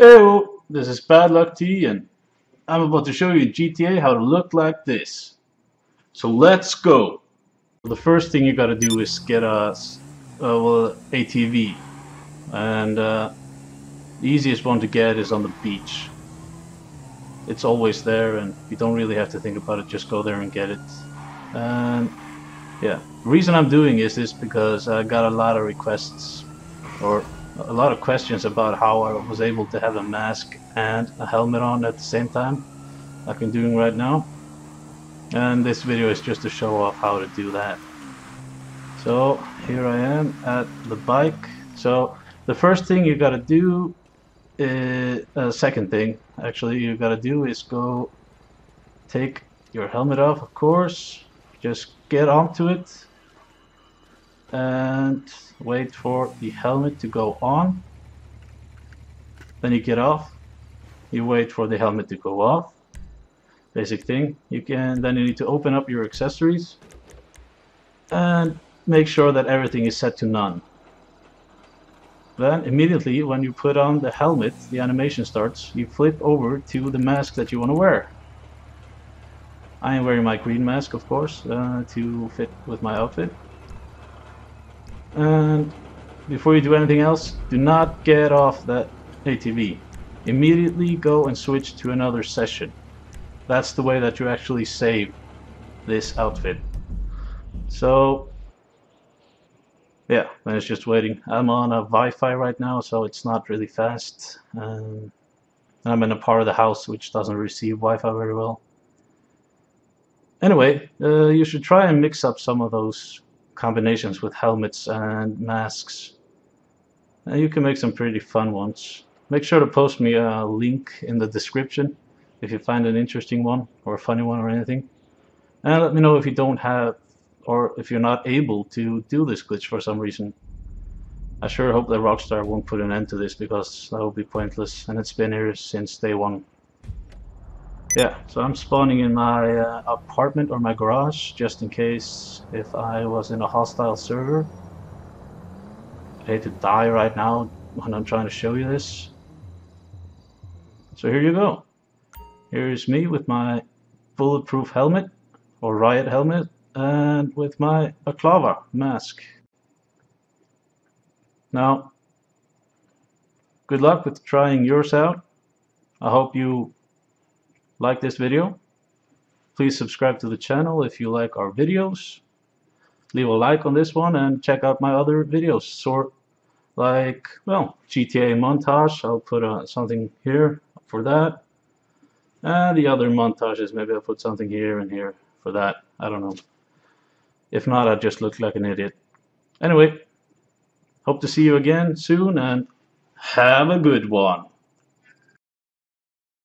Ew, this is Bad Luck T, and I'm about to show you GTA how to look like this. So let's go. The first thing you gotta do is get ATV, and the easiest one to get is on the beach. It's always there, and you don't really have to think about it. Just go there and get it. And yeah, the reason I'm doing this because I got a lot of requests, or a lot of questions about how I was able to have a mask and a helmet on at the same time, like I'm doing right now. And this video is just to show off how to do that. So here I am at the bike. So the first thing you gotta do is, second thing actually you gotta do is go take your helmet off, of course. Just get onto it and wait for the helmet to go on. Then you get off, you wait for the helmet to go off. Basic thing. Then you need to open up your accessories and make sure that everything is set to none. Then immediately when you put on the helmet, the animation starts. You flip over to the mask that you want to wear. I am wearing my green mask, of course, to fit with my outfit. And before you do anything else, do not get off that ATV. Immediately go and switch to another session. That's the way that you actually save this outfit. So yeah, and it's just waiting. I'm on a Wi-Fi right now, so it's not really fast. I'm in a part of the house which doesn't receive Wi-Fi very well. Anyway, you should try and mix up some of those combinations with helmets and masks. And you can make some pretty fun ones. Make sure to post me a link in the description if you find an interesting one or a funny one or anything. And let me know if you don't have, or if you're not able to do this glitch for some reason. I sure hope that Rockstar won't put an end to this, because that would be pointless, and it's been here since day one. Yeah, so I'm spawning in my apartment or my garage, just in case if I was in a hostile server. I hate to die right now when I'm trying to show you this. So here you go. Here's me with my bulletproof helmet, or riot helmet, and with my baklava mask. Now, good luck with trying yours out. I hope you like this video. Please subscribe to the channel if you like our videos. Leave a like on this one and check out my other videos, sort like, well, GTA montage. I'll put something here for that, and the other montages, maybe I'll put something here and here for that. I don't know. If not, I just look like an idiot. Anyway, hope to see you again soon, and have a good one.